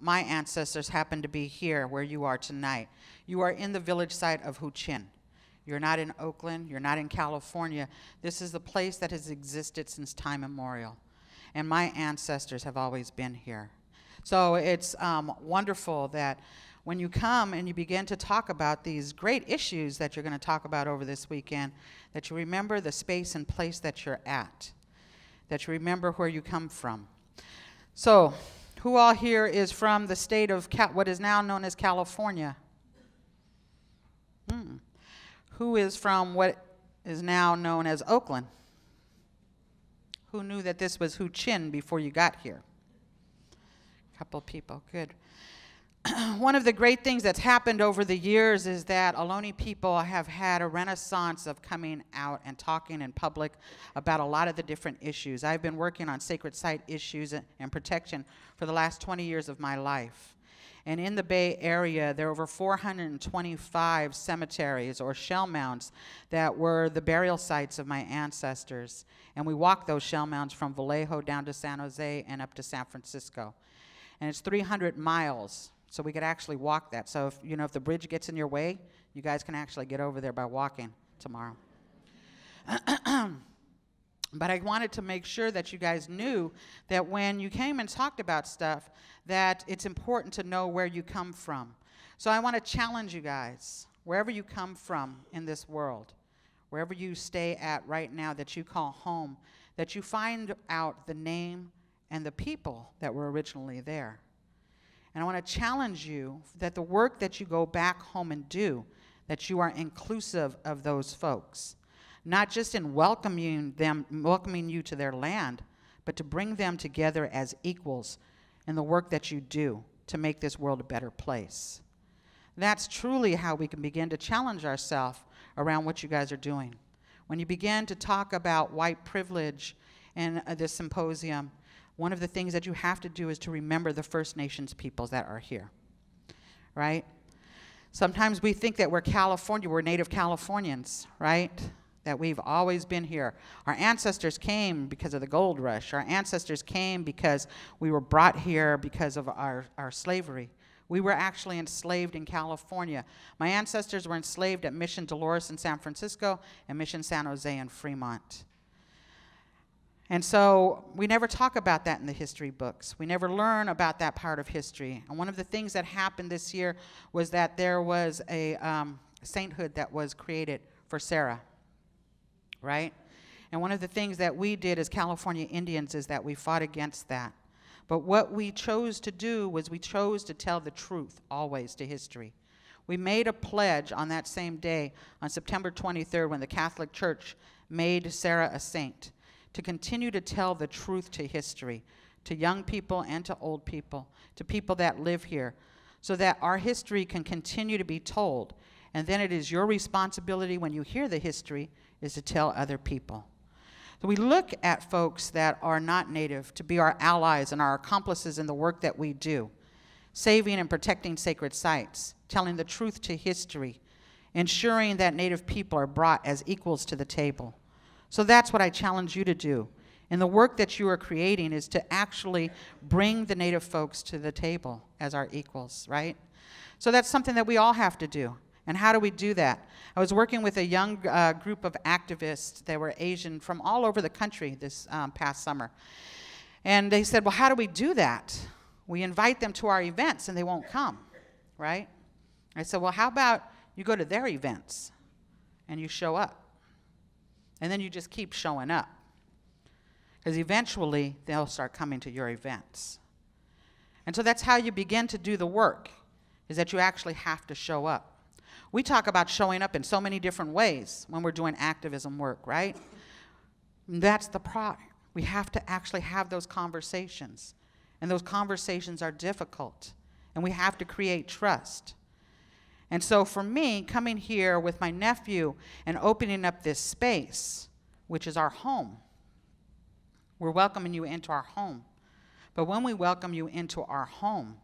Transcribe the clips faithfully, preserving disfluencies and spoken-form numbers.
my ancestors happen to be here where you are tonight. You are in the village site of Huchin. You're not in Oakland, you're not in California. This is the place that has existed since time immemorial. And my ancestors have always been here. So it's um, wonderful that when you come and you begin to talk about these great issues that you're going to talk about over this weekend, that you remember the space and place that you're at, that you remember where you come from. So who all here is from the state of Cal- what is now known as California? Hmm. Who is from what is now known as Oakland? Who knew that this was Huchin before you got here? A couple people, good. One of the great things that's happened over the years is that Ohlone people have had a renaissance of coming out and talking in public about a lot of the different issues. I've been working on sacred site issues and protection for the last twenty years of my life. And in the Bay Area, there are over four hundred twenty-five cemeteries or shell mounds that were the burial sites of my ancestors. And we walked those shell mounds from Vallejo down to San Jose and up to San Francisco. And it's three hundred miles. So we could actually walk that. So if, you know, if the bridge gets in your way, you guys can actually get over there by walking tomorrow. But I wanted to make sure that you guys knew that when you came and talked about stuff, that it's important to know where you come from. So I want to challenge you guys, wherever you come from in this world, wherever you stay at right now that you call home, that you find out the name and the people that were originally there. And I want to challenge you that the work that you go back home and do, that you are inclusive of those folks, not just in welcoming them, welcoming you to their land, but to bring them together as equals in the work that you do to make this world a better place. That's truly how we can begin to challenge ourselves around what you guys are doing. When you begin to talk about white privilege in uh, this symposium, one of the things that you have to do is to remember the First Nations peoples that are here, right? Sometimes we think that we're California, we're native Californians, right? That we've always been here. Our ancestors came because of the gold rush. Our ancestors came because we were brought here because of our, our slavery. We were actually enslaved in California. My ancestors were enslaved at Mission Dolores in San Francisco and Mission San Jose in Fremont. And so we never talk about that in the history books. We never learn about that part of history. And one of the things that happened this year was that there was a um, sainthood that was created for Sarah, right? And one of the things that we did as California Indians is that we fought against that. But what we chose to do was we chose to tell the truth always to history. We made a pledge on that same day, on September twenty-third, when the Catholic Church made Sarah a saint, to continue to tell the truth to history, to young people and to old people, to people that live here, so that our history can continue to be told. And then it is your responsibility when you hear the history is to tell other people. So we look at folks that are not native to be our allies and our accomplices in the work that we do, saving and protecting sacred sites, telling the truth to history, ensuring that native people are brought as equals to the table. So that's what I challenge you to do. And the work that you are creating is to actually bring the native folks to the table as our equals, right? So that's something that we all have to do. And how do we do that? I was working with a young uh, group of activists that were Asian from all over the country this um, past summer. And they said, well, how do we do that? We invite them to our events and they won't come, right? I said, well, how about you go to their events and you show up? And then you just keep showing up, because eventually they'll start coming to your events. And so that's how you begin to do the work, is that you actually have to show up. We talk about showing up in so many different ways when we're doing activism work, right? And that's the problem. We have to actually have those conversations, and those conversations are difficult, and we have to create trust. And so for me, coming here with my nephew and opening up this space, which is our home, we're welcoming you into our home. But when we welcome you into our home,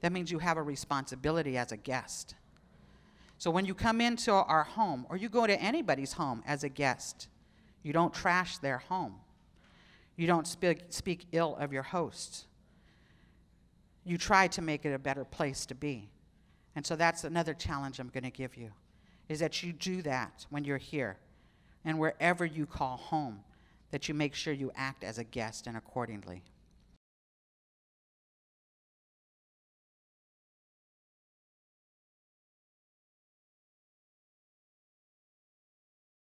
that means you have a responsibility as a guest. So when you come into our home, or you go to anybody's home as a guest, you don't trash their home. You don't speak, speak ill of your host. you try to make it a better place to be. And so that's another challenge I'm going to give you, is that you do that when you're here and wherever you call home, that you make sure you act as a guest and accordingly.